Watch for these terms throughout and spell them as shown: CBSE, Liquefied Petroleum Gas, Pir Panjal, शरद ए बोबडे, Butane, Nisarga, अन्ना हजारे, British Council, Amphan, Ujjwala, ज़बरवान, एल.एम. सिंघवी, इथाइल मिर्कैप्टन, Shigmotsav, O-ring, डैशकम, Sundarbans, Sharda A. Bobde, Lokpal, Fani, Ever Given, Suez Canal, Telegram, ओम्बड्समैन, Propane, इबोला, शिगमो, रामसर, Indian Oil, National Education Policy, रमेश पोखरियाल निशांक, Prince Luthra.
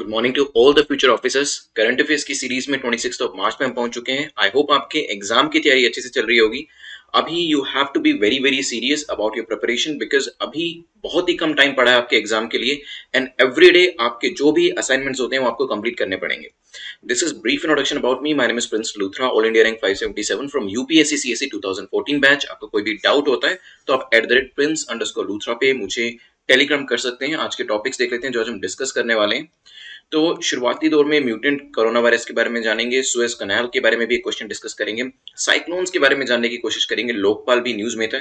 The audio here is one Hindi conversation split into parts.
Good morning to all the future officers. Current affairs की सीरीज में 26 मार्च में हम पहुंच चुके हैं। आई होप आपके एग्जाम की तैयारी अच्छे से चल रही होगी। अभी you have to be very very serious about your preparation, because अभी बहुत ही कम टाइम पड़ा है आपके एग्जाम के लिए, एंड एवरी डे आपके जो भी असाइनमेंट्स होते हैं वो आपको कंप्लीट करने पड़ेंगे। This is brief introduction about me. My name is Prince Luthra, all India rank 577 from UPSC CSE 2014 बैच। आपको कोई भी डाउट होता है तो आप @prince_luthra पे मुझे टेलीग्राम कर सकते हैं। आज के टॉपिक्स देख लेते हैं जो आज हम डिस्कस करने वाले हैं। तो शुरुआती दौर में म्यूटेंट कोरोना वायरस के बारे में जानेंगे, सुएज कनाल के बारे में भी एक क्वेश्चन डिस्कस करेंगे, साइक्लोन्स के बारे में जानने की कोशिश करेंगे, लोकपाल भी न्यूज में था,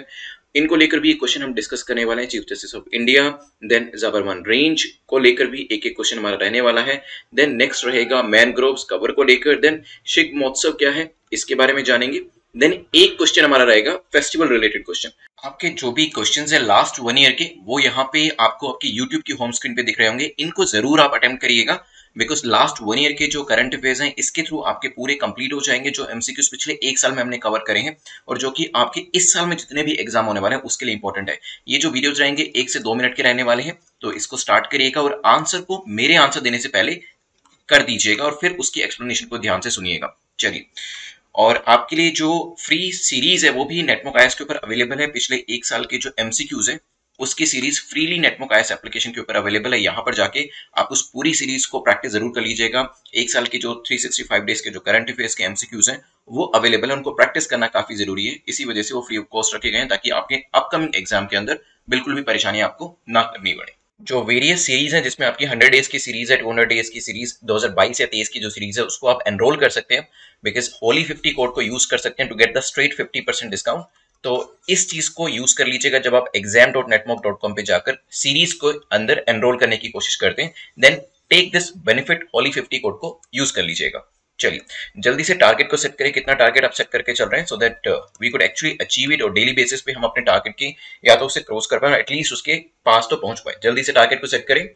इनको लेकर भी एक क्वेश्चन हम डिस्कस करने वाले हैं, chief justice of India, then ज़बरवान range को लेकर भी एक एक क्वेश्चन हमारा रहने वाला है, देन नेक्स्ट रहेगा मैनग्रोव्स कवर को लेकर, देन शिगमोत्सव क्या है इसके बारे में जानेंगे, देन एक क्वेश्चन हमारा रहेगा फेस्टिवल रिलेटेड क्वेश्चन। आपके जो भी क्वेश्चंस है लास्ट 1 ईयर के वो यहाँ पे आपको आपकी यूट्यूब की होम स्क्रीन पे दिख रहे होंगे, इनको जरूर आप अटेम्प्ट करिएगा, बिकॉज लास्ट 1 ईयर के जो करंट अफेयर्स हैं इसके थ्रू आपके पूरे कंप्लीट हो जाएंगे, जो एमसीक्यूज पिछले 1 साल में हमने कवर करे हैं और जो कि आपके इस साल में जितने भी एग्जाम होने वाले हैं उसके लिए इंपॉर्टेंट है। ये जो वीडियोज रहेंगे 1 से 2 मिनट के रहने वाले हैं, तो इसको स्टार्ट करिएगा और आंसर को मेरे आंसर देने से पहले कर दीजिएगा और फिर उसकी एक्सप्लेनेशन को ध्यान से सुनिएगा। चलिए, और आपके लिए जो फ्री सीरीज है वो भी नेटमॉक के ऊपर अवेलेबल है। पिछले 1 साल के जो एमसीक्यूज है उसकी सीरीज फ्रीली नेटमॉक एप्लीकेशन के ऊपर अवेलेबल है। यहाँ पर जाके आप उस पूरी सीरीज को प्रैक्टिस जरूर कर लीजिएगा। 1 साल के जो 365 डेज के जो करंट अफेयर्स के एमसीक्यूज हैं वो अवेलेबल है, उनको प्रैक्टिस करना काफी जरूरी है। इसी वजह से वो फ्री ऑफ कॉस्ट रखे गए हैं ताकि आपके अपकमिंग एग्जाम के अंदर बिल्कुल भी परेशानी आपको ना करनी पड़े। जो वेरियस सीरीज है जिसमें आपकी 100 डेज की सीरीज है, 200 डेज की सीरीज, 2022 या 23 की जो सीरीज है उसको आप एनरोल कर सकते हैं, बिकॉज होली 50 कोड को यूज कर सकते हैं to get the straight 50% discount. तो इस चीज को यूज कर लीजिएगा जब आप exam.netmock.com पे जाकर सीरीज को अंदर एनरोल करने की कोशिश करते हैं, then take this benefit, Holi 50 code को यूज कर लीजिएगा। चलिए जल्दी से टारगेट को सेट करें, कितना टारगेट आप सेट करके चल रहे हैं, so that we could actually achieve it. और डेली बेसिस पे हम अपने टारगेट की या तो उसे क्रॉस कर पाए, एटलीस्ट उसके पास तो पहुंच पाए। जल्दी से टारगेट को सेट करें।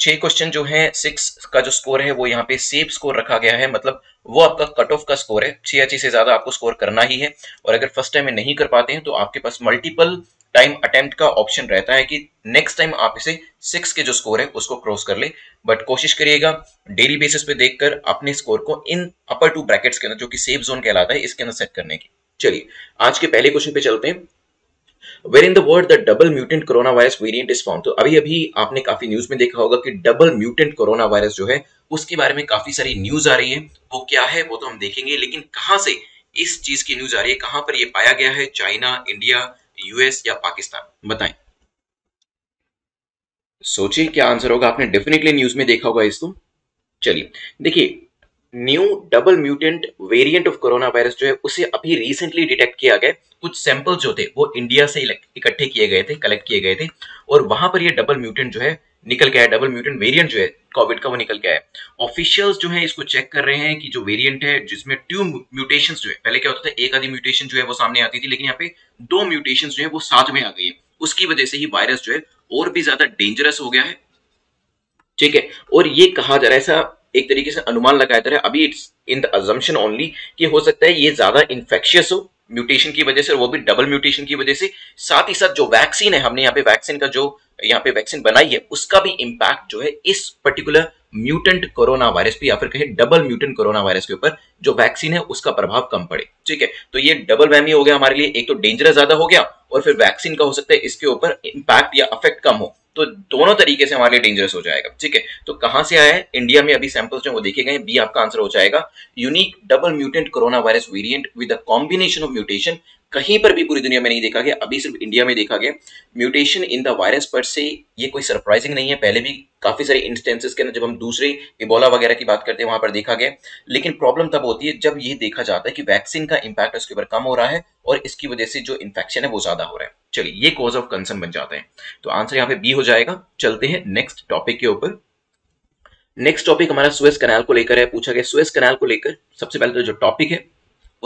6 क्वेश्चन जो है, 6 का जो स्कोर है वो यहाँ पे सेफ स्कोर रखा गया है, मतलब वो आपका कट ऑफ का स्कोर है। 86 से ज्यादा आपको स्कोर करना ही है, और अगर फर्स्ट टाइम में नहीं कर पाते हैं तो आपके पास मल्टीपल टाइम अटेम्प्ट का ऑप्शन रहता है कि नेक्स्ट टाइम आप इसे 6 के जो स्कोर है उसको क्रॉस कर ले। बट कोशिश करिएगा डेली बेसिस पे देखकर अपने स्कोर को इन अपर 2 ब्रैकेट्स के अंदर, जो कि सेफ जोन कहलाता है, इसके अंदर सेट करने की। चलिए आज के पहले क्वेश्चन पे चलते हैं। Where in the world the double mutant coronavirus variant is found? तो अभी आपने काफी न्यूज में देखा होगा कि डबल म्यूटेंट कोरोना वायरस जो है उसके बारे में काफी सारी न्यूज आ रही है। वो क्या है वो तो हम देखेंगे, लेकिन कहां से इस चीज की न्यूज आ रही है, कहां पर यह पाया गया है, चाइना, इंडिया, यूएस या पाकिस्तान, बताएं। सोचिए क्या आंसर होगा, आपने डेफिनेटली न्यूज में देखा होगा इसको। चलिए देखिए, new double mutant variant of corona virus जो है उसे अभी रिसेंटली डिटेक्ट किया गया। कुछ सैंपल जो थे वो इंडिया से इकट्ठे किए गए थे, कलेक्ट किए गए थे, और वहां पर ये डबल म्यूटेंट जो है निकल गया है, डबल म्यूटेंट वेरिएंट जो है कोविड का वो निकल गया है। ऑफिशियल्स जो है इसको चेक कर रहे हैं कि जो वेरिएंट है जिसमें 2 म्यूटेशंस जो है, पहले क्या होता था एक आधी म्यूटेशन जो है वो सामने आती थी, लेकिन यहाँ पे 2 म्यूटेशंस जो है वो साथ में आ गई है। उसकी वजह से ही वायरस जो है और भी ज्यादा डेंजरस हो गया है, ठीक है। और ये कहा जा रहा है, ऐसा एक तरीके से अनुमान लगाया जा रहा है, अभी it's in the assumption only, कि हो सकता है ये ज्यादा इन्फेक्शियस हो म्यूटेशन की वजह से, और वो भी डबल म्यूटेशन की वजह से। साथ ही साथ जो वैक्सीन है, हमने यहाँ पे वैक्सीन का जो यहाँ पे वैक्सीन बनाई है उसका भी इम्पैक्ट जो है इस पर्टिकुलर म्यूटेंट कोरोना वायरस पे, या फिर कहे डबल म्यूटेंट कोरोना वायरस के ऊपर जो वैक्सीन है उसका प्रभाव कम पड़े, ठीक है। तो ये डबल वैमी हो गया हमारे लिए, एक तो डेंजरस ज्यादा हो गया और फिर वैक्सीन का हो सकता है इसके ऊपर इम्पैक्ट या अफेक्ट कम हो, तो दोनों तरीके से हमारे लिए डेंजरस हो जाएगा, ठीक है। तो कहां से आया है, इंडिया में अभी सैंपल्स जो वो देखे गए, बी आपका आंसर हो जाएगा। Unique double mutant corona virus variant with a combination of mutation, कहीं पर भी पूरी दुनिया में नहीं देखा गया, अभी सिर्फ इंडिया में देखा गया। म्यूटेशन इन द वायरस पर से ये कोई सरप्राइजिंग नहीं है, पहले भी काफी सारे इंस्टेंसेस के अंदर जब हम दूसरे इबोला वगैरह की बात करते हैं वहां पर देखा गया। लेकिन प्रॉब्लम तब होती है जब ये देखा जाता है कि वैक्सीन का इंपैक्ट उसके ऊपर कम हो रहा है और इसकी वजह से जो इन्फेक्शन है वो ज्यादा हो रहा है। चलिए ये कॉज ऑफ कंसर्न बन जाते हैं, तो आंसर यहाँ पे बी हो जाएगा। चलते हैं नेक्स्ट टॉपिक के ऊपर। नेक्स्ट टॉपिक हमारा सुएज कैनाल को लेकर है, पूछा गया सुएज कैनाल को लेकर। सबसे पहले तो जो टॉपिक है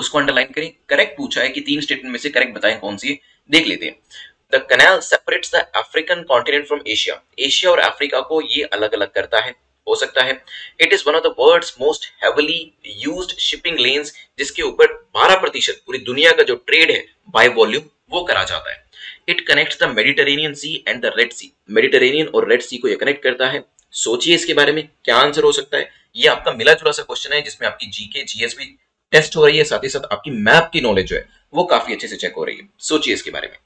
उसको अंडरलाइन करें, करेक्ट पूछा है कि 3 स्टेटमेंट में से करेक्ट बताएं कौन सी है, देख लेते हैं। The canal separates the African continent from Asia, Asia और अफ्रीका को ये अलग अलग करता है, हो सकता है। It is one of the world's most heavily used shipping lanes, जिसके ऊपर 12% पूरी दुनिया का जो ट्रेड है बाय वॉल्यूम वो करा जाता है। It connects the Mediterranean C and the red C, Mediterranean और रेड सी को ये कनेक्ट करता है। सोचिए इसके बारे में क्या आंसर हो सकता है। ये आपका मिला जुला सा क्वेश्चन है जिसमें आपकी जीके जीएस भी टेस्ट हो रही है, साथ ही साथ आपकी मैप की नॉलेज जो है वो काफी अच्छे से चेक हो रही है। सोचिए इसके बारे में।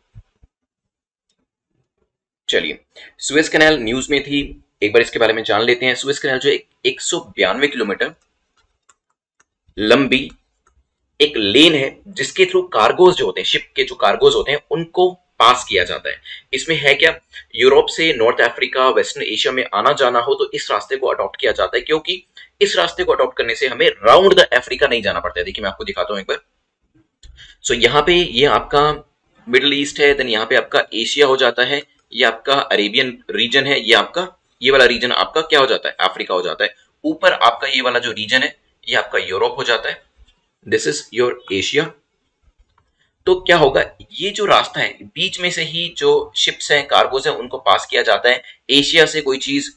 चलिए, सुएज कैनाल न्यूज में थी, एक बार इसके बारे में जान लेते हैं। सुएज कैनाल जो 192 किलोमीटर लंबी एक लेन है जिसके थ्रू कार्गोज जो होते हैं, शिप के जो कार्गोज होते हैं उनको पास किया जाता है। इसमें है क्या, यूरोप से नॉर्थ अफ्रीका, वेस्टर्न एशिया में आना जाना हो तो इस रास्ते को अडॉप्ट किया जाता है, क्योंकि इस रास्ते को अडॉप्ट करने से हमें राउंड द अफ्रीका नहीं जाना पड़ता है। देखिए मैं आपको दिखाता हूं एक बार। सो यहाँ पे ये आपका मिडल ईस्ट है, देन यहाँ पे आपका एशिया हो जाता है, ये आपका अरेबियन रीजन है, ये आपका ये वाला रीजन आपका क्या हो जाता है, अफ्रीका हो जाता है। ऊपर आपका ये वाला जो रीजन है ये आपका यूरोप हो जाता है, दिस इज योर एशिया। तो क्या होगा, ये जो रास्ता है बीच में से ही जो शिप्स हैं, कार्गोज हैं उनको पास किया जाता है। एशिया से कोई चीज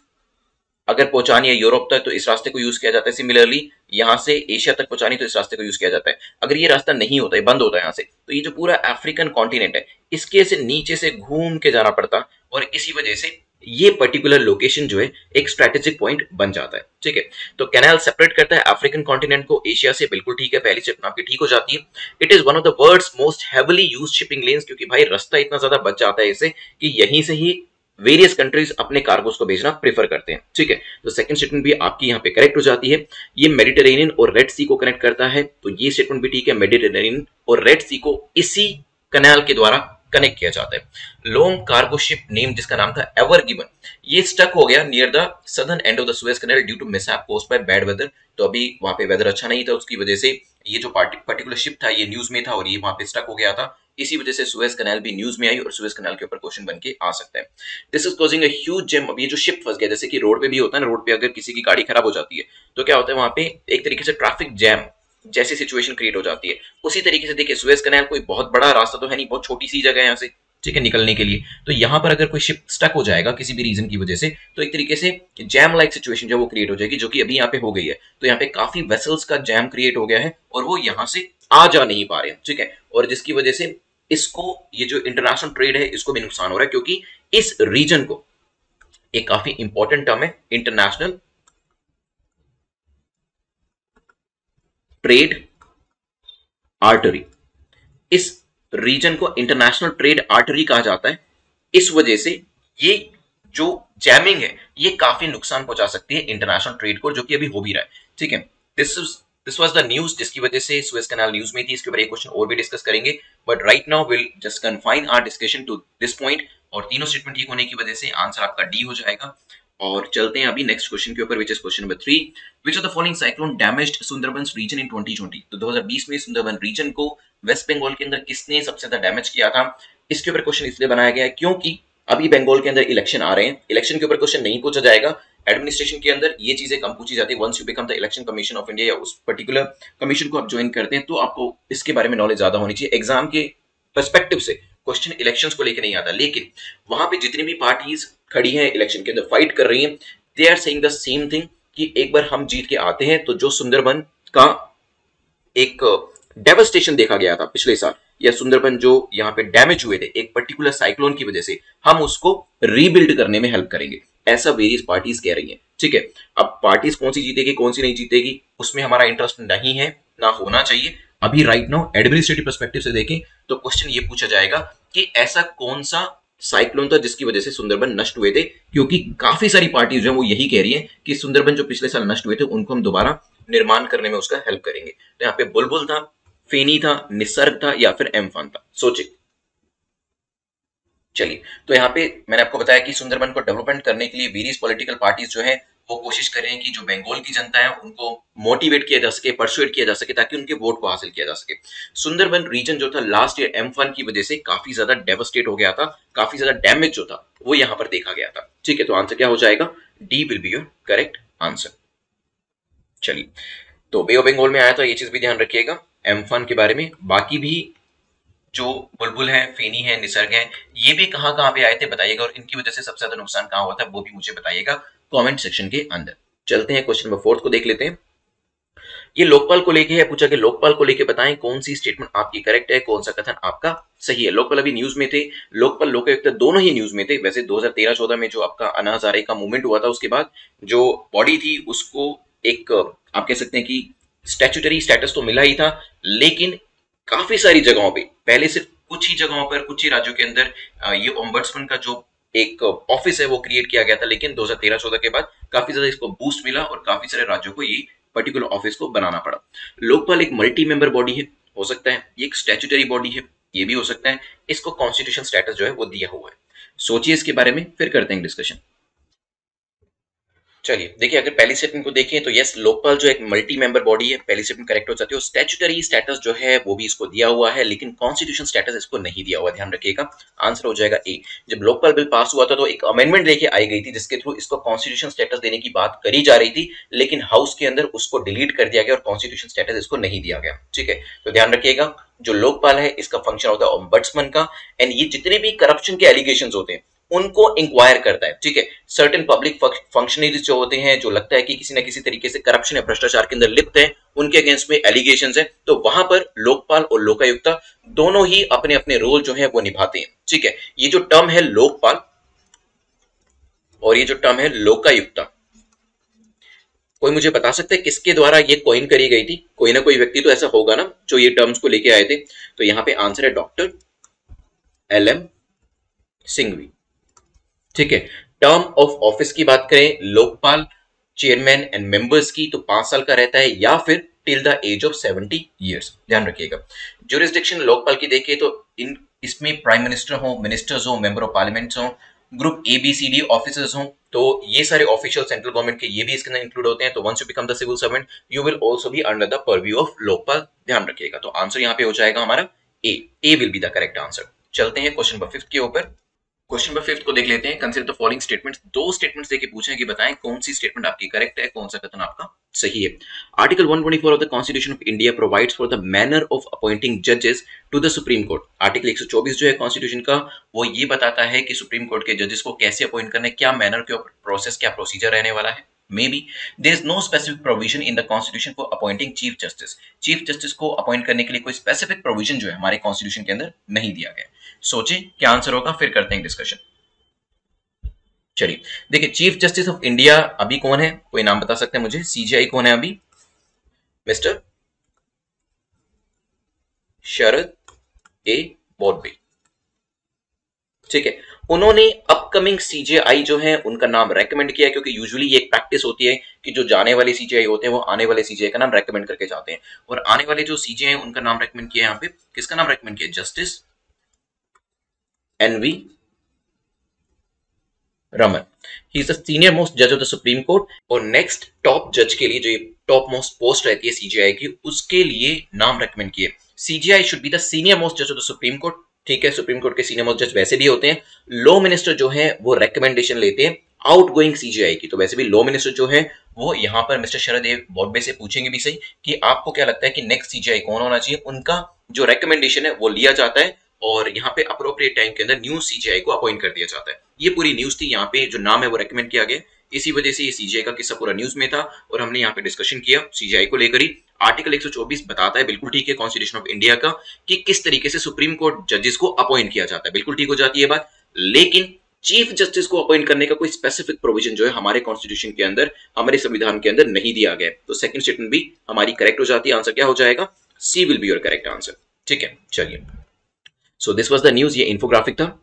अगर पहुंचानी है यूरोप तक तो इस रास्ते को यूज किया जाता है, सिमिलरली यहाँ से एशिया तक पहुंचानी तो इस रास्ते को यूज किया जाता है। अगर ये रास्ता नहीं होता है, बंद होता है यहाँ से, तो ये जो पूरा अफ्रीकन कॉन्टिनेंट है इसके से नीचे से घूम के जाना पड़ता, और इसी वजह से ये पर्टिकुलर लोकेशन जो है एक स्ट्रेटेजिक पॉइंट बन जाता है। ठीक है, तो कैनाल सेपरेट करता है अफ्रीकन कॉन्टिनेंट को एशिया से, बिल्कुल ठीक है, पहली स्टेप आपकी ठीक हो जाती है। It is one of the world's most heavily used shipping lanes, क्योंकि भाई रास्ता इतना ज्यादा बच जाता है इससे कि यहीं से ही वेरियस कंट्रीज अपने कार्गोस को भेजना प्रेफर करते हैं। ठीक है, तो सेकंड स्टेटमेंट भी आपकी यहाँ पे करेक्ट हो जाती है। ये मेडिटेरेनियन और रेड सी को कनेक्ट करता है, तो ये स्टेटमेंट भी ठीक है, मेडिटेरेनियन और रेड सी को इसी कैनाल के द्वारा कनेक्ट किया जाता है। लॉन्ग कार्गो शिप नेम जिसका नाम था एवर गिवन, ये स्टक हो गया near the southern end of the Suez canal due to mishap caused by bad weather. तो अभी वहां पे वेदर अच्छा नहीं था, उसकी वजह से ये जो पर्टिकुलर शिप था ये न्यूज में था और ये वहां पे स्टक हो गया था, इसी वजह से सुएज कैनाल भी न्यूज में आई और सुएज कैनाल के ऊपर क्वेश्चन बन के आ सकता है। This is causing a huge jam. अब ये जो शिप फंस गया, जैसे कि रोड पे भी होता है ना, रोड पे अगर किसी की गाड़ी खराब हो जाती है तो क्या होता है वहां पे एक तरीके से ट्रैफिक जैम जैसी सिचुएशन क्रिएट हो जाती है। उसी तरीके से देखिए सुएज कैनाल कोई बहुत बड़ा रास्ता तो है नहीं, बहुत छोटी सी जगह है यहाँ से, ठीक है, निकलने के लिए। तो यहाँ पर अगर कोई शिप स्टक हो जाएगा किसी भी रीजन की वजह से तो एक तरीके से जैम लाइक सिचुएशन जो वो क्रिएट हो जाएगी, जो कि अभी यहाँ पे हो गई है। तो यहाँ पे काफी वेसल्स का जैम क्रिएट हो गया है और वो यहाँ से आ जा नहीं पा रहे हैं, ठीक है, और जिसकी वजह से इसको ये जो इंटरनेशनल ट्रेड है इसको भी नुकसान हो रहा है, क्योंकि इस रीजन को एक काफी इंपॉर्टेंट टर्म है इंटरनेशनल ट्रेड आर्टरी। इस रीजन को इंटरनेशनल ट्रेड आर्टरी कहा जाता है। इस वजह से ये जो जैमिंग है ये काफी नुकसान पहुंचा सकती है इंटरनेशनल ट्रेड को, जो कि अभी हो भी रहा है। ठीक है, दिस वाज द न्यूज जिसकी वजह से सुएज कैनाल न्यूज में थी। इसके ऊपर एक क्वेश्चन और भी डिस्कस करेंगे, but right now will just confine our discussion to this point. और तीनों स्टेटमेंट ठीक होने की वजह से आंसर आपका डी हो जाएगा। और चलते हैं अभी नेक्स्ट क्वेश्चन के ऊपर, which is question number 3। Which of the following cyclone damaged Sundarbans region in 2020? तो 2020 में सुंदरबन रीजन को वेस्ट बंगाल के अंदर किसने सबसे ज्यादा डैमेज किया था? इसके ऊपर क्वेश्चन इसलिए बनाया गया है क्योंकि अभी बंगाल के अंदर इलेक्शन आ रहे हैं। इलेक्शन के ऊपर क्वेश्चन नहीं पूछा जाएगा, एडमिनिस्ट्रेशन के अंदर ये चीजें कम पूछी जाती है। Once you become the Election Commission of India, या उस पर्टिकुलर कमीशन को आप ज्वाइन करते हैं तो आपको इसके बारे में नॉलेज ज्यादा होनी चाहिए। एग्जाम के पर्सपेक्टिव से क्वेश्चन इलेक्शंस को लेकर नहीं आता, लेकिन वहां पे जितनी भी पार्टीज खड़ी हैं इलेक्शन के अंदर, फाइट कर रही हैं, they are saying the same thing कि एक बार हम जीत के आते हैं। तो जो सुंदरबन का एक डेवास्टेशन देखा गया था पिछले साल, या सुंदरबन जो यहाँ पे डैमेज हुए थे एक पर्टिकुलर साइक्लोन की वजह से, हम उसको रीबिल्ड करने में हेल्प करेंगे, ऐसा वेरियस पार्टीज कह रही हैं। ठीक है, अब पार्टीज कौन सी जीतेगी कौन सी नहीं जीतेगी उसमें हमारा इंटरेस्ट नहीं है, ना होना चाहिए। अभी राइट नाउ एडमिनिस्ट्रेटिव पर्सपेक्टिव से देखें तो क्वेश्चन ये पूछा जाएगा कि ऐसा कौन सा साइक्लोन था जिसकी वजह से सुंदरबन नष्ट हुए थे, क्योंकि काफी सारी पार्टीज जो है वो यही कह रही हैं कि सुंदरबन जो पिछले साल नष्ट हुए थे उनको हम दोबारा निर्माण करने में उसका हेल्प करेंगे। तो यहाँ पे बुलबुल था, फेनी था, निसर्ग था, या फिर एम्फान था, सोचिए। चलिए, तो यहाँ पे मैंने आपको बताया कि सुंदरबन को डेवलपमेंट करने के लिए वेरियस पॉलिटिकल पार्टीज जो है वो कोशिश कर रहे हैं कि जो बंगाल की जनता है उनको मोटिवेट किया जा सके, परसुएट किया जा सके, ताकि उनके वोट को हासिल किया जा सके। सुंदरबन रीजन जो था लास्ट ईयर एम्फन की वजह से काफी ज्यादा डेवास्टेट हो गया था, काफी ज्यादा डैमेज जो था वो यहाँ पर देखा गया था। ठीक है, तो आंसर क्या हो जाएगा, D will be your correct answer. चलिए, तो बे ऑफ बंगाल में आया था, ये चीज भी ध्यान रखिएगा एम्फन के बारे में। बाकी भी जो बुलबुल है, फेनी है, निसर्ग है, ये भी कहाँ पे आए थे बताइएगा, और इनकी वजह से सबसे ज्यादा नुकसान कहाँ हुआ था वो भी मुझे बताइएगा कमेंट सेक्शन के अंदर। चलते हैं क्वेश्चन नंबर 4 को देख लेते हैं। ये लोकपाल को लेके है, पूछा कि लोकपाल को लेके बताएं कौन सी स्टेटमेंट आपकी करेक्ट है, कौन सा कथन आपका सही है। लोकपाल अभी न्यूज में थे, लोकपाल लोकायुक्त दोनों ही न्यूज में थे। वैसे 2013-14 में जो आपका अन्ना हजारे का मूवमेंट हुआ था, उसके बाद जो बॉडी थी उसको एक आप कह सकते हैं कि स्टैट्यूटरी स्टेटस तो मिला ही था, लेकिन काफी सारी जगहों पर, पहले सिर्फ कुछ ही जगहों पर, कुछ ही राज्यों के अंदर ये ओम्बड्समैन का जो एक ऑफिस है वो क्रिएट किया गया था, लेकिन 2013-14 के बाद काफी ज्यादा इसको बूस्ट मिला और काफी सारे राज्यों को ये पर्टिकुलर ऑफिस को बनाना पड़ा। लोकपाल एक मल्टी मेंबर बॉडी है, हो सकता है ये एक स्टैट्यूटरी बॉडी है, ये भी हो सकता है इसको कॉन्स्टिट्यूशन स्टेटस जो है वो दिया हुआ है। सोचिए इसके बारे में, फिर करते हैं डिस्कशन। चलिए देखिए, अगर पहली स्टेटमेंट को देखें तो यस, लोकपाल जो एक मल्टी मेंबर बॉडी है, पहली स्टेटमेंट करेक्ट हो जाती है। स्टैट्यूटरी स्टेटस जो है वो भी इसको दिया हुआ है, लेकिन कॉन्स्टिट्यूशन स्टेटस इसको नहीं दिया हुआ, ध्यान रखिएगा। आंसर हो जाएगा ए। जब लोकपाल बिल पास हुआ था तो एक अमेंडमेंट लेके आई गई थी, जिसके थ्रू इसको कॉन्स्टिट्यूशन स्टेटस देने की बात करी जा रही थी, लेकिन हाउस के अंदर उसको डिलीट कर दिया गया और कॉन्स्टिट्यूशन स्टेटस इसको नहीं दिया गया। ठीक है, तो ध्यान रखिएगा जो लोकपाल है इसका फंक्शन होता है ओम्बड्समैन का, एंड ये जितने भी करप्शन के एलिगेशन होते हैं उनको इंक्वायर करता है। ठीक है, सर्टेन पब्लिक फंक्शनरीज जो होते हैं, जो लगता है कि किसी ना किसी तरीके से करप्शन या भ्रष्टाचार के अंदर लिप्त है, उनके अगेंस्ट में एलिगेशंस है, तो वहां पर लोकपाल और लोकायुक्त दोनों ही अपने अपने रोल जो है वो निभाते हैं। ठीक है, ये जो टर्म है लोकपाल और ये जो टर्म है लोकायुक्त, कोई मुझे बता सकता है किसके द्वारा ये कॉइन करी गई थी? कोई ना कोई व्यक्ति तो ऐसा होगा ना जो ये टर्म्स को लेके आए थे। तो यहाँ पे आंसर है डॉक्टर एल.एम. सिंघवी। ठीक है, टर्म ऑफ ऑफिस की बात करें लोकपाल चेयरमैन एंड मेंबर्स की तो 5 साल का रहता है, या फिर till the age of 70 years, ध्यान रखिएगा। ज्यूरिसडिक्शन लोकपाल की देखें तो इसमें प्राइम मिनिस्टर हो, मिनिस्टर्स हो, मेंबर ऑफ पार्लियामेंट हो, ग्रुप ABCD ऑफिसर्स हों, तो ये सारे ऑफिशियल सेंट्रल गवर्नमेंट के ये भी इसके अंदर इंक्लूड होते हैं। तो once you become the civil servant you will also be under the purview of Lokpal, ध्यान रखिएगा। तो आंसर यहाँ पे हो जाएगा हमारा A will be the correct answer. चलते हैं क्वेश्चन नंबर 5 के ऊपर। क्वेश्चन नंबर 5 को देख लेते हैं। कंसीडर द फॉलोइंग स्टेटमेंट्स, दो स्टेटमेंट्स देके पूछे हैं कि बताएं कौन सी स्टेटमेंट आपकी करेक्ट है, कौन सा कथन आपका सही है। Article 124 of the constitution of India provides for the manner of appointing जजेस to the supreme court. Article 124 जो है कॉन्स्टिट्यूशन का, वो ये बताता है कि सुप्रीम कोर्ट के जजेस को कैसे अपॉइंट करना है, क्या मैनर, क्या प्रोसेस, क्या प्रोसीजर रहने वाला है। May be there is no specific provision in the constitution for appointing chief justice. Chief justice को अपॉइंट करने के लिए कोई स्पेसिफिक प्रोविजन जो है हमारे कॉन्स्टिट्यूशन के अंदर नहीं दिया गया। सोचें क्या आंसर होगा, फिर करते हैं डिस्कशन। चलिए देखिए, चीफ जस्टिस ऑफ इंडिया अभी कौन है? कोई नाम बता सकते हैं मुझे? सीजीआई कौन है अभी? Mister शरद ए बोबडे। ठीक है, उन्होंने अपकमिंग CJI जो है उनका नाम रेकमेंड किया, क्योंकि यूजुअली ये एक प्रैक्टिस होती है कि जो जाने वाले CJI होते हैं वो आने वाले CJI का नाम रेकमेंड करके जाते हैं, और आने वाले जो CJI हैं उनका नाम रेकमेंड किया है। यहाँ पे किसका नाम रेकमेंड किया? Justice N.V. Raman. He is the senior most जज ऑफ द सुप्रीम कोर्ट। और नेक्स्ट टॉप जज के लिए, जो ये टॉप मोस्ट पोस्ट रहती है CJI की, उसके लिए नाम रेकमेंड किए। CJI should be the senior most जज ऑफ द सुप्रीम कोर्ट। ठीक है, सुप्रीम कोर्ट के सीनियर मोस्ट जज वैसे भी होते हैं। लॉ मिनिस्टर जो है वो रेकमेंडेशन लेते हैं आउटगोइंग CJI की, तो वैसे भी लॉ मिनिस्टर जो है वो यहाँ पर मिस्टर शरद ए बोबडे से पूछेंगे भी सही कि आपको क्या लगता है कि नेक्स्ट CJI कौन होना चाहिए, उनका जो रेकमेंडेशन है वो लिया जाता है और यहाँ पे अप्रोप्रिएट टाइम के अंदर न्यू CJI को अपॉइंट कर दिया जाता है। ये पूरी न्यूज थी, यहाँ पे जो नाम है वो रेकमेंड किया गया, इसी वजह से ये CJI का किस्सा पूरा न्यूज में था और हमने यहाँ पे डिस्कशन किया CJI को लेकर ही। आर्टिकल 124 बताता है, बिल्कुल ठीक है, कॉन्स्टिट्यूशन ऑफ इंडिया का, कि किस तरीके से सुप्रीम कोर्ट जजेस को अपॉइंट किया जाता है, बिल्कुल ठीक हो जाती है बात। लेकिन चीफ जस्टिस को अपॉइंट करने का कोई स्पेसिफिक प्रोविजन जो है हमारे कॉन्स्टिट्यूशन के अंदर, हमारे संविधान के अंदर नहीं दिया गया। तो सेकंड स्टेटमेंट भी हमारी करेक्ट हो जाती है। आंसर क्या हो जाएगा? C will be your correct answer. ठीक है, चलिए, so this was the news. ये इन्फोग्राफिक था,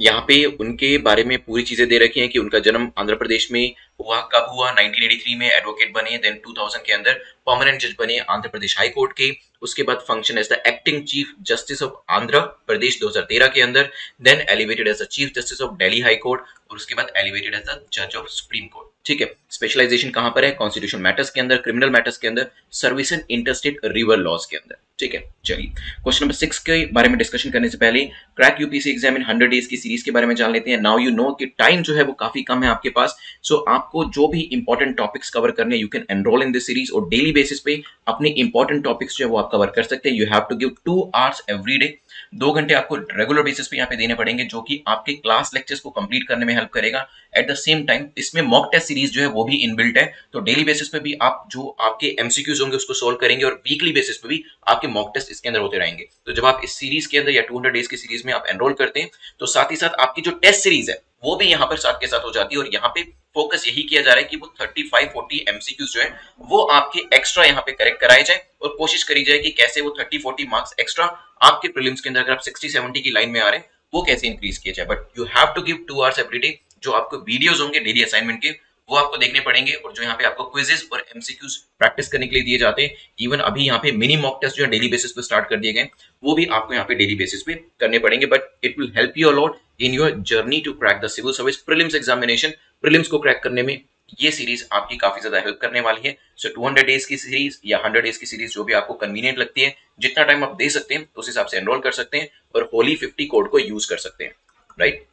यहाँ पे उनके बारे में पूरी चीजें दे रखी हैं कि उनका जन्म आंध्र प्रदेश में हुआ, कब हुआ, 1983 में एडवोकेट बने, देन 2000 के अंदर परमानेंट जज बने आंध्र प्रदेश हाई कोर्ट के, उसके बाद function as the acting chief justice of Andhra Pradesh 2013 के अंदर, then elevated as the chief justice of Delhi high court और उसके बाद एलिवेटेड एज द जज ऑफ सुप्रीम कोर्ट। ठीक है, स्पेशलाइजेशन कहाँ पर है? कॉन्स्टिट्यूशन मैटर्स के अंदर, क्रिमिनल मैटर्स के अंदर, service and interstate river laws के अंदर। ठीक है, चलिए क्वेश्चन नंबर 6 के बारे में डिस्कशन करने से पहले crack UPSC exam in 100 days की सीरीज के बारे में जान लेते हैं। नाउ यू नो कि टाइम जो है वो काफी कम है आपके पास, सो आपको जो भी इंपॉर्टेंट टॉपिक्स कवर करने, you can enrol in this series और डेली बेसिस पे अपने इंपॉर्टेंट टॉपिक्स जो है वो आप कवर कर सकते हैं। You have to give 2 hours every day 2 घंटे आपको रेगुलर बेसिस पे यहाँ पे देने पड़ेंगे, जो कि आपके क्लास लेक्चर्स को कंप्लीट करने में हेल्प करेगा। एट द सेम टाइम इसमें मॉक टेस्ट सीरीज जो है वो भी इनबिल्ट है, तो डेली बेसिस पे भी आप जो आपके एमसीक्यूज होंगे उसको सोल्व करेंगे और वीकली बेसिस पे भी आपके मॉक टेस्ट इसके अंदर होते रहेंगे। तो जब आप इस सीरीज के अंदर या 200 डेज की सीरीज में आप एनरोल करते हैं तो साथ ही साथ आपकी जो टेस्ट सीरीज है वो भी यहाँ पर साथ के साथ हो जाती है। और यहाँ पे फोकस यही किया जा रहा है कि वो 35-40 एमसीक्यूज जो है वो आपके एक्स्ट्रा यहाँ पे करेक्ट कराए जाए और कोशिश करी जाए कि कैसे वो 30-40 मार्क्स एक्स्ट्रा आपके प्रीलिम्स के अंदर अगर आप 60-70 की लाइन में आ रहे हैं वो कैसे इंक्रीज किया जाए। But you have to give 2 hours every day. जो आपको वीडियोज होंगे डेली असाइनमेंट के वो आपको देखने पड़ेंगे, और जो यहाँ पे आपको क्विजेस और एमसीक्यूज प्रैक्टिस करने के लिए दिए जाते हैं। इवन अभी यहाँ पे मिनी मॉक टेस्ट जो है डेली बेसिस पे स्टार्ट कर दिए गए, वो भी आपको यहाँ पे डेली बेसिस पे करने पड़ेंगे। But it will help you a lot in your journey to crack the civil service prelims examination. Prelims को क्रैक करने में ये सीरीज आपकी काफी ज्यादा हेल्प करने वाली है। सो 200 डेज की सीरीज या 100 डेज की सीरीज जो भी आपको कन्वीनियंट लगती है, जितना टाइम आप दे सकते हैं उस हिसाब से एनरोल कर सकते हैं और होली 50 कोड को यूज कर सकते हैं। राइट,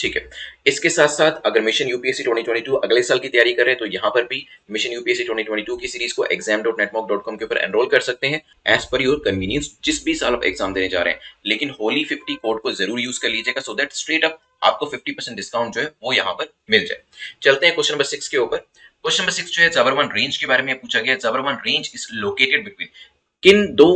ठीक है। इसके साथ साथ अगर मिशन यूपीएससी 2022 अगले साल की तैयारी कर रहे हैं तो यहाँ पर भी मिशन यूपीएससी 2022 की सीरीज को exam.netmock.com के ऊपर एनरोल कर सकते हैं एज पर योर कन्वीनियंस, जिस भी साल आप एग्जाम देने जा रहे हैं। लेकिन होली 50 कोड को जरूर यूज कर लीजिएगा, सो दैट स्ट्रेट अप आपको 50% डिस्काउंट जो है वो यहाँ पर मिल जाए। चलते हैं क्वेश्चन नंबर 6 के ऊपर। क्वेश्चन नंबर 6 जो है ज़बरवान रेंज के बारे में पूछा गया। ज़बरवान range is located between, किन दो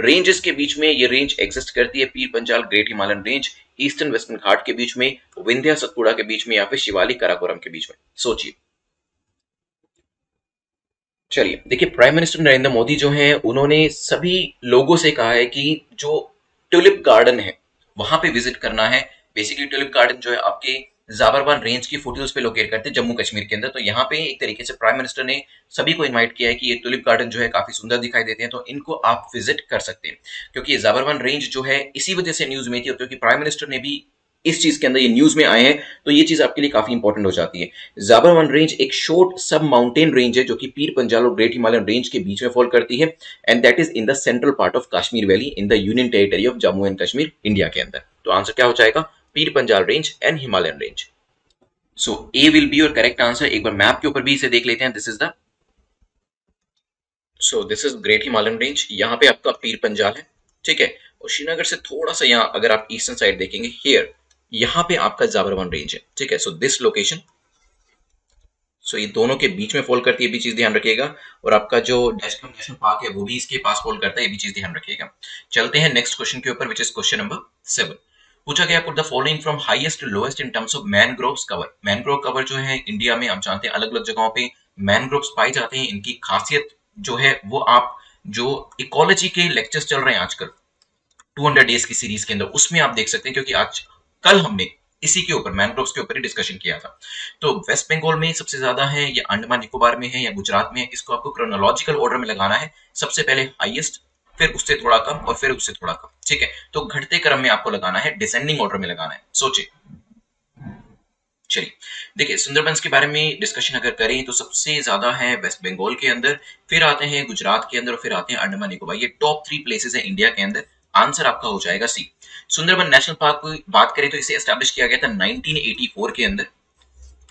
रेंजेस के बीच में ये रेंज एग्जिस्ट करती है? Pir Panjal great Himalayan range, eastern western Ghat के बीच में, विंध्या सतपुड़ा के बीच में, या फिर शिवालिक काराकोरम के बीच में। सोचिए। चलिए देखिए, प्राइम मिनिस्टर नरेंद्र मोदी जो हैं उन्होंने सभी लोगों से कहा है कि जो ट्यूलिप गार्डन है वहां पे विजिट करना है। बेसिकली ट्यूलिप गार्डन जो है आपके ज़बरवान रेंज की फुटहिल्स पे लोकेट करते हैं जम्मू कश्मीर के अंदर। तो यहाँ पे एक तरीके से प्राइम मिनिस्टर ने सभी को इनवाइट किया है कि ये ट्यूलिप गार्डन जो है काफी सुंदर दिखाई देते हैं, तो इनको आप विजिट कर सकते हैं। क्योंकि ये ज़बरवान रेंज जो है इसी वजह से न्यूज में थी, और क्योंकि प्राइम मिनिस्टर ने भी इस चीज के अंदर ये न्यूज में आए हैं तो ये चीज आपके लिए काफी इंपॉर्टेंट हो जाती है। ज़बरवान रेंज एक शॉर्ट सब माउंटेन रेंज है जो कि पीर पंजाल और ग्रेट हिमालयन रेंज के बीच में फॉल करती है, and that is in the central part of Kashmir valley in the union territory of Jammu and Kashmir, India के अंदर। तो आंसर क्या हो जाएगा? Pir Panjal range and Himalayan range. So A will be your correct answer. एक बार मैप के ऊपर भी इसे देख लेते हैं। This is great Himalayan range, यहाँ पे आपका पीर पंजाल है, ठीक है। और श्रीनगर से थोड़ा सा यहाँ अगर आप ईस्टर्न साइड देखेंगे, हियर यहाँ पे आपका ज़बरवान रेंज है, ठीक है। सो दिस लोकेशन, सो ये दोनों के बीच में फॉल करती है, ये भी चीज ध्यान रखिएगा। और आपका जो डैशकम नेशनल पार्क है वो भी इसके पास फॉल करता है, ये भी चीज ध्यान रखिएगा। चलते हैं नेक्स्ट क्वेश्चन के ऊपर, विच इज क्वेश्चन नंबर 7। पूछा गया, put the following from highest to lowest in terms of mangroves cover. Mangrove cover जो है इंडिया में हम जानते हैं अलग अलग जगहों पे मैनग्रोव्स पाए जाते हैं। इनकी खासियत जो है वो आप जो इकोलॉजी के लेक्चर्स चल रहे हैं आजकल 200 डेज की सीरीज के अंदर उसमें आप देख सकते हैं, क्योंकि आज कल हमने इसी के ऊपर मैनग्रोव्स के ऊपर ही डिस्कशन किया था। तो वेस्ट बंगाल में सबसे ज्यादा है, या अंडमान निकोबार में है, या गुजरात में है। इसको आपको क्रोनोलॉजिकल ऑर्डर में लगाना है, सबसे पहले हाईएस्ट, फिर उससे थोड़ा कम, और फिर उससे थोड़ा कम, ठीक है। तो घटते क्रम में आपको लगाना है, डिसेंडिंग ऑर्डर में लगाना है। सोचिए। चलिए देखिए, सुंदरबंस के बारे में डिस्कशन अगर करें तो सबसे ज्यादा है वेस्ट बंगाल के अंदर, फिर आते हैं गुजरात के अंदर, और फिर आते हैं अंडमान निकोबार। ये टॉप 3 प्लेसेस है इंडिया के अंदर। आंसर आपका हो जाएगा सी। सुंदरबन नेशनल पार्क की बात करें तो इसे एस्टैब्लिश किया गया था 1984 के अंदर,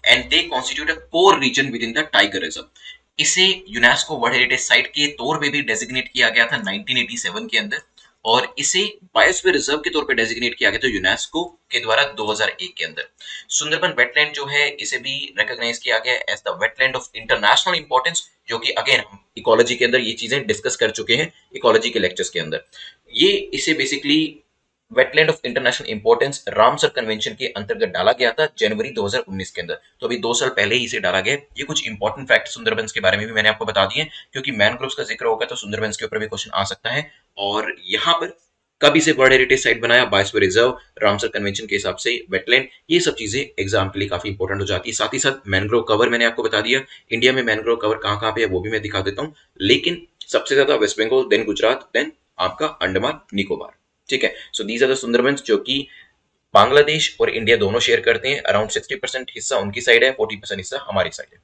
and they constitute a core region within the tiger reserve. इसे यूनेस्को वर्ल्ड हेरिटेज साइट के तौर पे भी डेजिग्नेट किया गया था 1987 के अंदर, और इसे बायोस्फीयर रिजर्व के तौर पे डेजिग्नेट किया गया था यूनेस्को के द्वारा 2001 के अंदर। सुंदरबन वेटलैंड जो है इसे भी रिकॉग्नाइज किया गया as the wetland of international importance, जो कि अगेन हम इकोलॉजी के अंदर ये चीजें डिस्कस कर चुके हैं इकोलॉजी के लेक्चर्स के अंदर। ये इसे basically wetland of international importance रामसर convention के अंतर्गत डाला गया था जनवरी 2019 के अंदर, तो अभी 2 साल पहले ही इसे डाला गया। ये कुछ इंपॉर्टेंट फैक्ट सुंदरबंस के बारे में भी मैंने आपको बता दिए, क्योंकि मैनग्रोव्स का जिक्र होगा तो सुंदरबंस के ऊपर भी क्वेश्चन आ सकता है। और यहाँ पर कब इसे वर्ल्ड हेरिटेज साइट बनाया, बायोस्फीयर रिजर्व, रामसर कन्वेंशन के हिसाब से वेटलैंड, ये सब चीजें एग्जाम के लिए काफी इंपॉर्टेंट हो जाती है। साथ ही साथ मैनग्रोव कवर मैंने आपको बता दिया, इंडिया में मैनग्रोव कवर कहाँ कहाँ पे है वो भी मैं दिखा देता हूँ। लेकिन सबसे ज्यादा West Bengal, then Gujarat, then आपका अंडमान निकोबार, ठीक है। So these are the Sundarbans जो कि बांग्लादेश और इंडिया दोनों शेयर करते हैं। अराउंड 60% हिस्सा उनकी साइड है, 40% हिस्सा हमारी साइड है।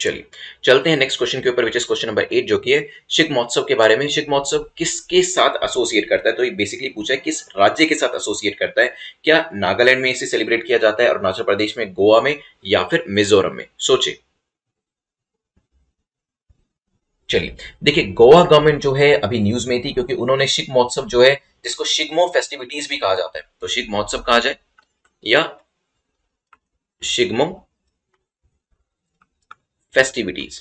चलिए चलते हैं नेक्स्ट क्वेश्चन के ऊपर, विच इज क्वेश्चन नंबर 8, जो कि है शिग्मोत्सव के बारे में। शिग्मोत्सव किसके साथ एसोसिएट करता है? तो ये बेसिकली पूछा है किस राज्य के साथ एसोसिएट करता है। क्या नागालैंड में इसे सेलिब्रेट किया जाता है, अरुणाचल प्रदेश में, गोवा में, या फिर मिजोरम में? सोचे। चलिए देखिए, गोवा गवर्नमेंट जो है अभी न्यूज में थी क्योंकि उन्होंने शिग महोत्सव जो है, जिसको शिगमो फेस्टिविटीज भी कहा जाता है, तो शिग महोत्सव कहा जाए या शिगमो festivities,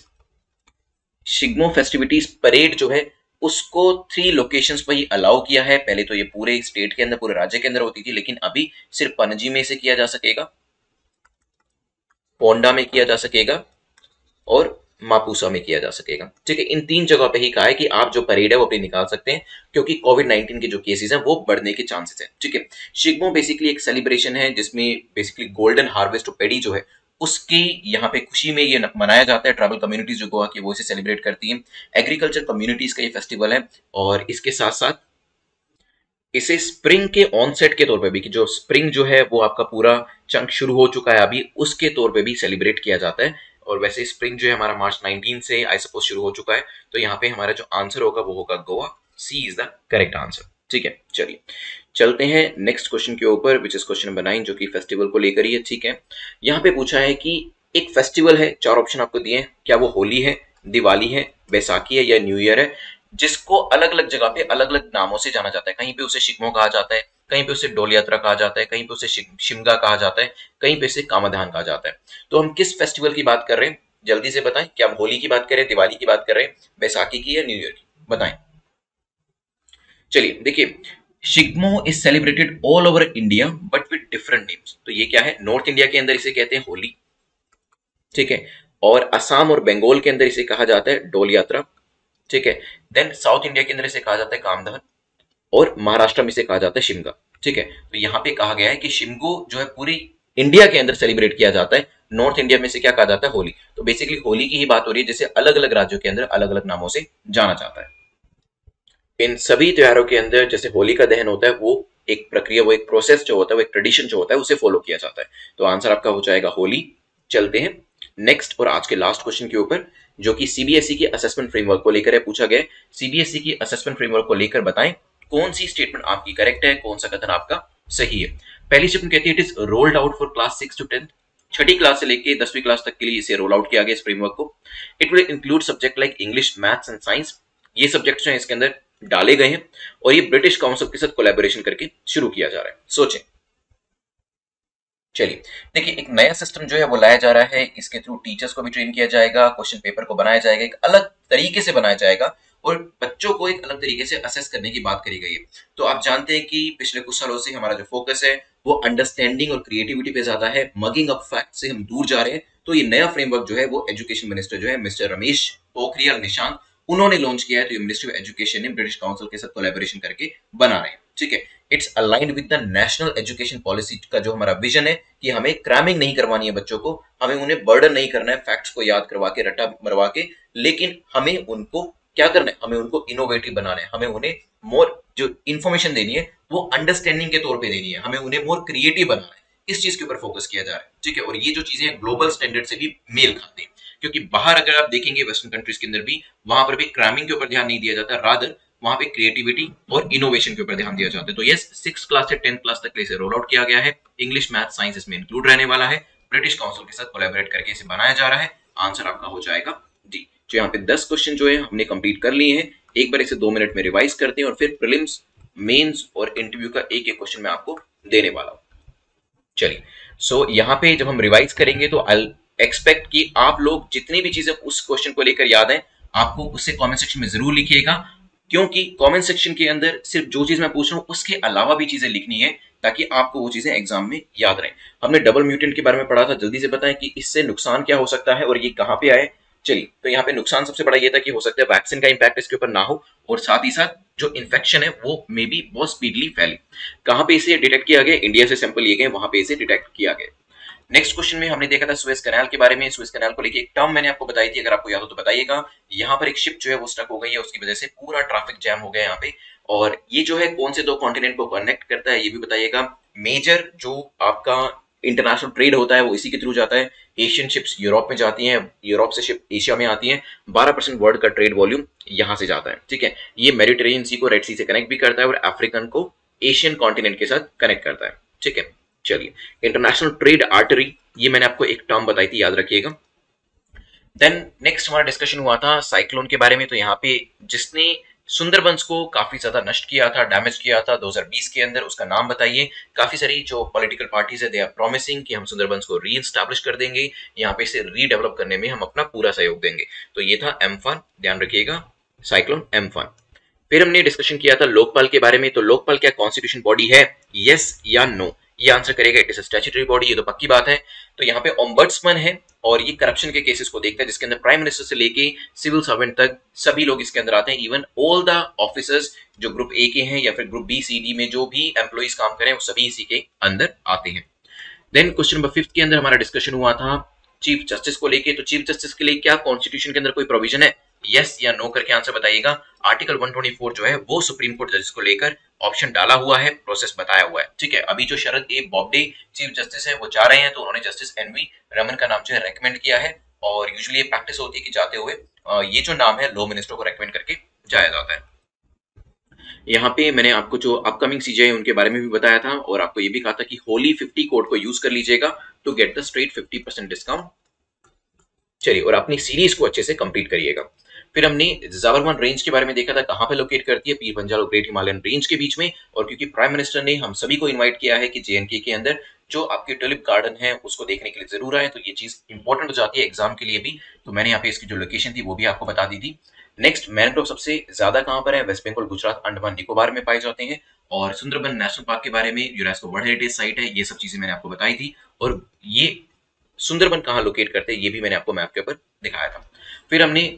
शिगमो festivities parade जो है उसको 3 लोकेशंस पर ही अलाउ किया है। पहले तो ये पूरे स्टेट के अंदर, पूरे राज्य के अंदर होती थी, लेकिन अभी सिर्फ पणजी में इसे किया जा सकेगा, पोंडा में किया जा सकेगा और मापुसा में किया जा सकेगा। ठीक है, इन 3 जगह पे ही कहा है कि आप जो परेड है वो अपनी निकाल सकते हैं क्योंकि कोविड-19 के जो केसेस हैं वो बढ़ने के चांसेस हैं। ठीक है, शिगमो बेसिकली एक सेलिब्रेशन है जिसमें basically golden harvest of paddy जो है उसकी यहाँ पे खुशी में ये मनाया जाता है। ट्राइबल कम्युनिटीज जो गोवा की वो इसे सेलिब्रेट करती हैं, एग्रीकल्चर कम्युनिटीज का ये फेस्टिवल है और इसके साथ साथ इसे स्प्रिंग के ऑनसेट के तौर पे भी, कि जो स्प्रिंग जो है वो आपका पूरा चंक शुरू हो चुका है अभी, उसके तौर पे भी सेलिब्रेट किया जाता है। और वैसे स्प्रिंग जो है हमारा मार्च 19 से आई सपोज शुरू हो चुका है, तो यहाँ पे हमारा जो आंसर होगा वो होगा Goa, C is the correct answer. ठीक है, चलिए चलते हैं नेक्स्ट क्वेश्चन के ऊपर, विच इज क्वेश्चन नंबर 9 जो कि फेस्टिवल को लेकर ही है। ठीक है, यहाँ पे पूछा है कि एक फेस्टिवल है, 4 ऑप्शन आपको दिए हैं, क्या वो होली है, दिवाली है, बैसाखी है या न्यू ईयर है, जिसको अलग अलग जगह पे अलग अलग नामों से जाना जाता है। कहीं पे उसे शिगमो कहा जाता है, कहीं पे उसे डोल यात्रा कहा जाता है, कहीं पे उसे शिमगा कहा जाता है, कहीं पे उसे कामधान कहा जाता है। तो हम किस फेस्टिवल की बात कर रहे हैं, जल्दी से बताएं। क्या हम होली की बात कर रहे हैं, दिवाली की बात कर रहे हैं, बैसाखी की या न्यू ईयर की, बताएं। चलिए देखिए, शिगमो is celebrated all over India but with different names. तो ये क्या है, नॉर्थ इंडिया के अंदर इसे कहते हैं होली, ठीक है, और असम और बंगाल के अंदर इसे कहा जाता है डोल यात्रा, ठीक है, देन साउथ इंडिया के अंदर इसे कहा जाता है कामधान और महाराष्ट्र में इसे कहा जाता है शिमगा। ठीक है, तो यहाँ पे कहा गया है कि शिमगो जो है पूरी इंडिया के अंदर सेलिब्रेट किया जाता है, नॉर्थ इंडिया में से क्या कहा जाता है, होली। तो बेसिकली होली की ही बात हो रही है जिसे अलग अलग राज्यों के अंदर अलग अलग नामों से जाना जाता है। इन सभी त्योहारों के अंदर जैसे होली का दहन होता है, वो एक प्रक्रिया, वो एक प्रोसेस जो होता है, वो एक ट्रेडिशन जो होता है उसे फॉलो किया जाता है। तो आंसर आपका हो जाएगा होली। चलते हैं नेक्स्ट और आज के लास्ट क्वेश्चन के ऊपर जो कि सीबीएसई के असेसमेंट फ्रेमवर्क को लेकर है। पूछा गया सीबीएसई की असेसमेंट फ्रेमवर्क को लेकर बताएं कौन सी स्टेटमेंट आपकी करेक्ट है, कौन सा कथन आपका सही है। पहली स्टेटमेंट कहती है it is rolled out for class 6 to 10, Chhathi class से लेकर 10वीं क्लास तक के लिए इसे रोल आउट किया गया इस फ्रेमवर्क को। It will include subject like English, maths and science, ये सब्जेक्ट जो है इसके अंदर डाले गए हैं और ये ब्रिटिश काउंसिल के साथ कोलैबोरेशन करके शुरू किया जा रहा है। सोचें। चलिए देखिए, एक नया सिस्टम जो है वो लाया जा रहा है, इसके थ्रू टीचर्स को भी ट्रेन किया जाएगा, क्वेश्चन पेपर को बनाया जाएगा, एक अलग तरीके से बनाया जाएगा और बच्चों को एक अलग तरीके से असेस करने की बात करी गई है। तो आप जानते हैं कि पिछले कुछ सालों से हमारा जो फोकस है वो अंडरस्टैंडिंग और क्रिएटिविटी पे ज्यादा है, मगिंग अप फैक्ट से हम दूर जा रहे हैं। तो ये नया फ्रेमवर्क जो है वो एजुकेशन मिनिस्टर जो है मिस्टर रमेश पोखरियाल निशांक, उन्होंने लॉन्च किया है। तो ये मिनिस्ट्री ऑफ एजुकेशन ने ब्रिटिश काउंसिल के साथ कोलैबोरेशन करके बना रहे हैं। ठीक है, it's aligned with the national education policy का जो हमारा विजन है कि हमें क्रैमिंग नहीं करवानी है बच्चों को, हमें उन्हें बर्डन नहीं करना है फैक्ट्स को याद करवा के, रटा मरवा के, लेकिन हमें उनको क्या करना है, हमें उनको इनोवेटिव बनाना है, हमें उन्हें मोर जो इन्फॉर्मेशन देनी है वो अंडरस्टैंडिंग के तौर पर देनी है, हमें उन्हें मोर क्रिएटिव बनाना है, इस चीज के ऊपर फोकस किया जा रहा है। ठीक है, और ये जो चीजें ग्लोबल स्टैंडर्ड से भी मेल खाते हैं क्योंकि बाहर अगर आप देखेंगे वेस्टर्न कंट्रीज के अंदर भी, वहां पर भी क्रैमिंग के ऊपर ध्यान नहीं दिया जाता, रादर वहां पे क्रिएटिविटी और इनोवेशन के ऊपर ध्यान दिया जाता है। तो यस, 6 क्लास से 10 क्लास तक इसे रोल आउट किया गया है, इंग्लिश, मैथ, साइंस इसमें इंक्लूड रहने वाला है, ब्रिटिश काउंसिल के साथ कोलैबोरेट करके इसे बनाया जा रहा है। आंसर आपका हो जाएगा डी। जो यहाँ पे 10 क्वेश्चन जो है हमने कंप्लीट कर लिए हैं, एक बार इसे 2 मिनट में रिवाइज करते हैं और फिर प्रीलिम्स, मेंस और इंटरव्यू का एक एक क्वेश्चन मैं आपको देने वाला हूँ। चलिए, सो यहाँ पे जब हम रिवाइज करेंगे तो आई एक्सपेक्ट कि आप लोग जितनी भी चीजें उस क्वेश्चन को लेकर याद है आपको उससे कॉमेंट सेक्शन में जरूर लिखिएगा, क्योंकि कमेंट सेक्शन के अंदर सिर्फ जो चीज मैं पूछ रहा हूँ उसके अलावा भी चीजें लिखनी है ताकि आपको वो चीजें एग्जाम में याद रहें। हमने डबल म्यूटेंट के बारे में पढ़ा था, जल्दी से बताएं कि इससे नुकसान क्या हो सकता है और ये कहाँ पे आए। चलिए, तो यहाँ पे नुकसान सबसे बड़ा ये था कि हो सकता है वैक्सीन का इम्पैक्ट इसके ऊपर ना हो और साथ ही साथ जो इन्फेक्शन है वो मे बी बहुत स्पीडली फैले। कहाँ पे इसे डिटेक्ट किया गया, इंडिया से सैंपल लिए गए, वहां पे इसे डिटेक्ट किया गया। नेक्स्ट क्वेश्चन में हमने देखा था स्वेज कैनाल के बारे में। स्वेज कैनाल को लेकर एक टर्म मैंने आपको बताई थी, अगर आपको याद हो तो बताइएगा। यहाँ पर एक शिप जो है वो स्टक हो गई है, उसकी वजह से पूरा ट्रैफिक जैम हो गया यहाँ पे, और ये जो है कौन से 2 कॉन्टिनेंट को कनेक्ट करता है ये भी बताइएगा। मेजर जो आपका इंटरनेशनल ट्रेड होता है वो इसी के थ्रू जाता है, एशियन शिप्स यूरोप में जाती हैं, यूरोप से शिप एशिया में आती हैं, 12% वर्ल्ड का ट्रेड वॉल्यूम यहाँ से जाता है। ठीक है, ये मेडिटेरेनियन सी को रेड सी से कनेक्ट भी करता है और अफ्रीकन को एशियन कॉन्टिनेंट के साथ कनेक्ट करता है। ठीक है, चलिए, इंटरनेशनल ट्रेड आर्टरी, ये मैंने आपको एक टर्म बताई थी, याद रखिएगा। देन नेक्स्ट हमारा डिस्कशन हुआ था साइक्लोन के बारे में। तो यहाँ पे जिसने सुंदरबंस को काफी ज्यादा नष्ट किया था, डैमेज किया था 2020 के अंदर, उसका नाम बताइए। काफी सारी जो पॉलिटिकल पार्टीज है दे आर प्रॉमिसिंग कि हम सुंदरबंस को रीएस्टैब्लिश कर देंगे, यहाँ पे इसे रीडेवलप करने में हम अपना पूरा सहयोग देंगे। तो ये था एम्फान, ध्यान रखिएगा साइक्लोन एम्फान। फिर हमने डिस्कशन किया था लोकपाल के बारे में। तो लोकपाल क्या कॉन्स्टिट्यूशन बॉडी है, यस या नो? ये आंसर करेगा it is a statutory body, ये तो पक्की बात है। तो यहाँ पे ओम्बड्समैन है और ये करप्शन के केसेस को देखता है, जिसके अंदर प्राइम मिनिस्टर से लेके सिविल सर्वेंट तक सभी लोग इसके अंदर आते हैं। इवन ऑल द ऑफिसर्स जो ग्रुप ए के हैं या फिर ग्रुप बी सी डी में जो भी एम्प्लॉइज काम करें, वो सभी इसी के अंदर आते हैं। देन क्वेश्चन नंबर 5 के अंदर हमारा डिस्कशन हुआ था चीफ जस्टिस को लेके। तो चीफ जस्टिस के लिए क्या कॉन्स्टिट्यूशन के अंदर कोई प्रोविजन है, यस या नो करके आंसर बताइएगा। आर्टिकल 124 जो है वो सुप्रीम कोर्ट जजेस को लेकर ऑप्शन डाला हुआ है, प्रोसेस बताया हुआ है, ठीक है। अभी जो Sharad A Bobde chief justice हैं वो जा रहे हैं, तो उन्होंने जस्टिस एन.वी. रमन का नाम जो है रेकमेंड किया है। और यूजुअली ये प्रैक्टिस होती है कि जाते हुए ये जो नाम है लॉ मिनिस्टर को रेकमेंड करके जाया जाता है। यहाँ पे मैंने आपको जो अपकमिंग सीजे है उनके बारे में भी बताया था, और आपको ये भी कहा था कि होली 50 कोड को यूज कर लीजिएगा to get the straight 50% discount. चलिए, और अपनी सीरीज को अच्छे से कंप्लीट करिएगा। फिर हमने ज़बरवान रेंज के बारे में देखा था, कहाँ पे लोकेट करती है, पीर पंजाल और ग्रेट हिमालयन रेंज के बीच में। और क्योंकि प्राइम मिनिस्टर ने हम सभी को इनवाइट किया है कि जेएनके के अंदर जो आपके टुलिप गार्डन है उसको देखने के लिए जरूर आए, तो ये चीज इंपॉर्टेंट हो जाती है एग्जाम के लिए भी। तो मैंने यहाँ पे इसकी जो लोकेशन थी वो भी आपको बता दी थी। नेक्स्ट, मैनग्रोव सबसे ज्यादा कहाँ पर है, वेस्ट बंगाल, गुजरात, अंडमान निकोबार में पाए जाते हैं। और सुंदरबन नेशनल पार्क के बारे में, यूनेस्को वर्ल्ड हेरिटेज साइट है, ये सब चीजें मैंने आपको बताई थी। और ये सुंदरबन कहाँ लोकेट करते हैं ये भी मैंने आपको मैप के ऊपर दिखाया था। फिर हमने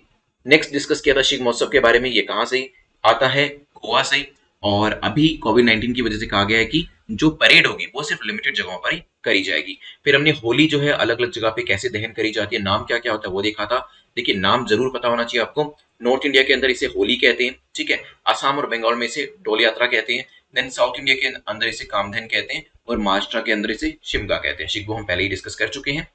नेक्स्ट डिस्कस किया था शिगमोत्सव के बारे में, ये कहाँ से आता है, गोवा से। और अभी कोविड-19 की वजह से कहा गया है कि जो परेड होगी वो सिर्फ लिमिटेड जगहों पर ही करी जाएगी। फिर हमने होली जो है अलग अलग जगह पे कैसे दहन करी जाती है, नाम क्या क्या होता है वो देखा था। देखिए, नाम जरूर पता होना चाहिए आपको। नॉर्थ इंडिया के अंदर इसे होली कहते हैं, ठीक है। असम और बंगाल में इसे डोल यात्रा कहते हैं। देन साउथ इंडिया के अंदर इसे कामधेन कहते हैं और महाराष्ट्र के अंदर इसे शिमगा कहते हैं। शिगमो हम पहले ही डिस्कस कर चुके हैं।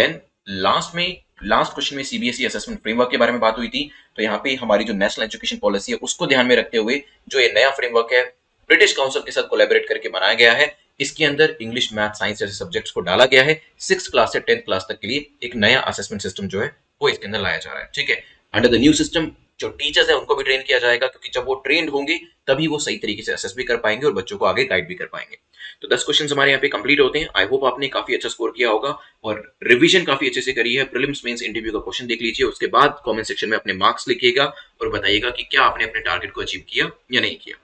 देन लास्ट क्वेश्चन में सीबीएसई असेसमेंट फ्रेमवर्क के बारे में बात हुई थी। तो यहाँ पे हमारी जो नेशनल एजुकेशन पॉलिसी है उसको ध्यान में रखते हुए जो ये नया फ्रेमवर्क है ब्रिटिश काउंसिल के साथ कोलैबोरेट करके बनाया गया है, इसके अंदर इंग्लिश, मैथ, साइंस जैसे सब्जेक्ट्स को डाला गया है। 6th क्लास से 10th क्लास तक के लिए एक नया असेसमेंट सिस्टम जो है वो इसके अंदर लाया जा रहा है, ठीक है। अंडर द न्यू सिस्टम जो टीचर्स है उनको भी ट्रेन किया जाएगा, क्योंकि जब वो ट्रेंड होंगे तभी वो सही तरीके से असेस भी कर पाएंगे और बच्चों को आगे गाइड भी कर पाएंगे। तो 10 क्वेश्चन हमारे यहाँ पे कंप्लीट होते हैं। आई होप आपने काफी अच्छा स्कोर किया होगा और रिवीजन काफी अच्छे से करी है। प्रीलिम्स, मेंस, इंटरव्यू का क्वेश्चन देख लीजिए, उसके बाद कमेंट सेक्शन में अपने मार्क्स लिखिएगा और बताइएगा कि क्या आपने अपने टारगेट को अचीव किया या नहीं किया।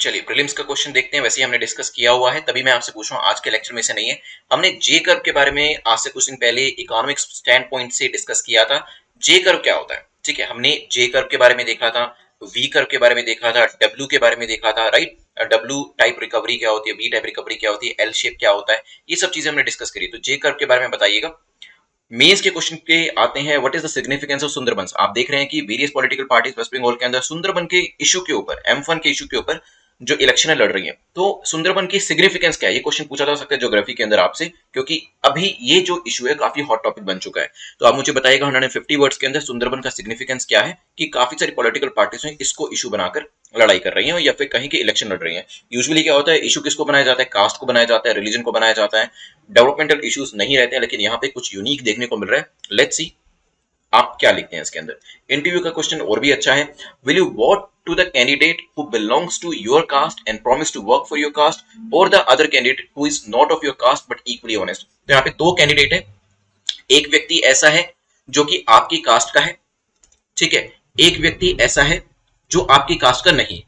चलिए, प्रीलिम्स का क्वेश्चन देखते हैं। वैसे ही हमने डिस्कस किया हुआ है, तभी मैं आपसे पूछ रहा हूँ, आज के लेक्चर में से नहीं है। हमने जे कर्व के बारे में आज से कुछ दिन पहले इकोनॉमिक स्टैंड पॉइंट से डिस्कस किया था। जे कर्व क्या होता है, ठीक है। हमने जे कर्व के बारे में देखा था, वी कर्व के बारे में देखा था, डब्ल्यू के बारे में देखा था, राइट। डब्ल्यू टाइप रिकवरी क्या होती है, बी टाइप रिकवरी क्या होती है, एल शेप क्या होता है, ये सब चीजें हमने डिस्कस करी। तो जे कर्व के बारे में बताइएगा। मेंस के क्वेश्चन के आते हैं, what is the significance of Sundarbans. आप देख रहे हैं कि various political parties West Bengal के अंदर सुंदरबन के इशू के ऊपर, एम्फन के इशू के ऊपर जो इलेक्शन लड़ रही है। तो सुंदरबन की सिग्निफिकेंस क्या है, ये क्वेश्चन पूछा जा सकता है ज्योग्राफी के अंदर आपसे, क्योंकि अभी ये जो इशू है काफी हॉट टॉपिक बन चुका है। तो आप मुझे बताइएगा 150 वर्ड्स के अंदर सुंदरबन का सिग्निफिकेंस क्या है, कि काफी सारी पॉलिटिकल पार्टीज हैं इसको इशू बनाकर लड़ाई कर रही हैं या फिर कहीं के इलेक्शन लड़ रही हैं। यूजुअली क्या होता है, इशू किसको बनाया जाता है, कास्ट को बनाया जाता है, रिलीजन को बनाया जाता है, डेवलपमेंटल इश्यूज नहीं रहते हैं। लेकिन यहाँ पे कुछ यूनिक देखने को मिल रहा है, लेट्स सी आप क्या लिखते हैं इसके अंदर। इंटरव्यू का क्वेश्चन और भी अच्छा है, will you vote to the candidate who belongs to your caste and promise to work for your caste or the other candidate who is not of your caste but equally honest। तो यहाँ पे 2 कैंडिडेट है, एक व्यक्ति ऐसा है जो कि आपकी कास्ट का है, ठीक है, एक व्यक्ति ऐसा है जो आपकी कास्ट का नहीं है,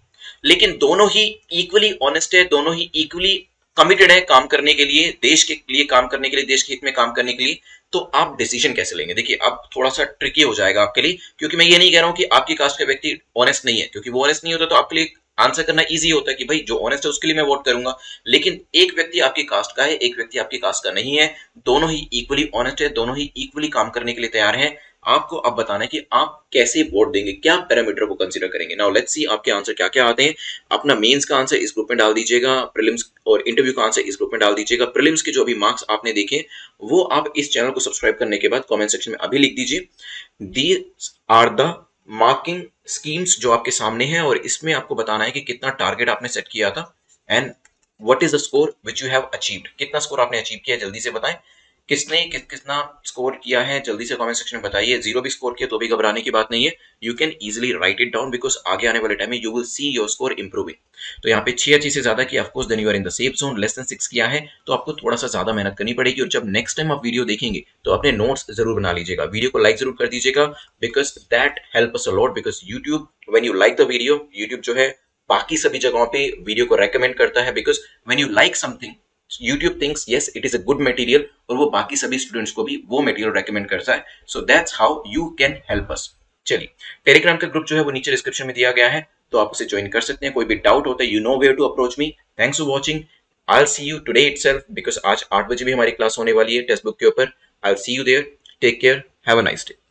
लेकिन दोनों ही इक्वली ऑनेस्ट है, दोनों ही इक्वली कमिटेड है काम करने के लिए, देश के लिए काम करने के लिए, देश के हित में काम करने के लिए। तो आप डिसीजन कैसे लेंगे। देखिए, अब थोड़ा सा ट्रिकी हो जाएगा आपके लिए, क्योंकि मैं ये नहीं कह रहा हूं कि आपकी कास्ट का व्यक्ति ऑनेस्ट नहीं है, क्योंकि वो ऑनेस्ट नहीं होता तो आपके लिए आंसर करना इजी होता है कि भाई जो ऑनेस्ट है उसके लिए मैं वोट करूंगा। लेकिन एक व्यक्ति आपकी कास्ट का है, एक व्यक्ति आपकी कास्ट का नहीं है, दोनों ही इक्वली ऑनेस्ट है, दोनों ही इक्वली काम करने के लिए तैयार है। आपको अब बताना है कि आप कैसे वोट देंगे, क्या पैरामीटर को कंसीडर करेंगे। नाउ लेट्स सी आपके आंसर क्या क्या आते हैं। अपना मेंस का आंसर इस ग्रुप में डाल दीजिएगा, प्रीलिम्स और इंटरव्यू का आंसर इस ग्रुप में डाल दीजिएगा। प्रीलिम्स के जो भी मार्क्स आपने देखे वो आप इस चैनल को सब्सक्राइब करने के बाद कमेंट सेक्शन में अभी लिख दीजिए। These are the marking schemes जो आपके सामने है, और इसमें आपको बताना है कि कितना टारगेट आपने सेट किया था and what is the score which you have achieved. कितना स्कोर आपने अचीव किया जल्दी से बताएं। किसने कितना स्कोर किया है जल्दी से कमेंट सेक्शन में बताइए। जीरो भी स्कोर किया तो भी घबराने की बात नहीं है, you can easily write it down because आगे आने वाले टाइम में you will see your score improving. तो यहाँ पे 6 अच्छी से ज्यादा कि of course then you are in the safe zone. Less than 6 किया है तो आपको थोड़ा सा ज्यादा मेहनत करनी पड़ेगी। और जब नेक्स्ट टाइम आप वीडियो देखेंगे तो अपने नोट्स जरूर बना लीजिएगा, वीडियो को लाइक जरूर कर दीजिएगा because that help us a lot. Because YouTube when you like the video, YouTube जो है बाकी सभी जगहों पे वीडियो को रेकमेंड करता है because when you like something YouTube thinks yes it is a good material और वो बाकी सभी स्टूडेंट्स को भी वो मटेरियल रेकमेंड करता है। So that's how you can help us. चलिए टेलीग्राम का ग्रुप जो है वो नीचे डिस्क्रिप्शन में दिया गया है तो आप उसे ज्वाइन कर सकते हैं। कोई भी डाउट होता है you know where to approach me. Thanks for watching. I will see you today itself because आज 8 बजे भी हमारी क्लास होने वाली है टेक्स्ट बुक के ऊपर। I will see you there. Take care, have a nice day.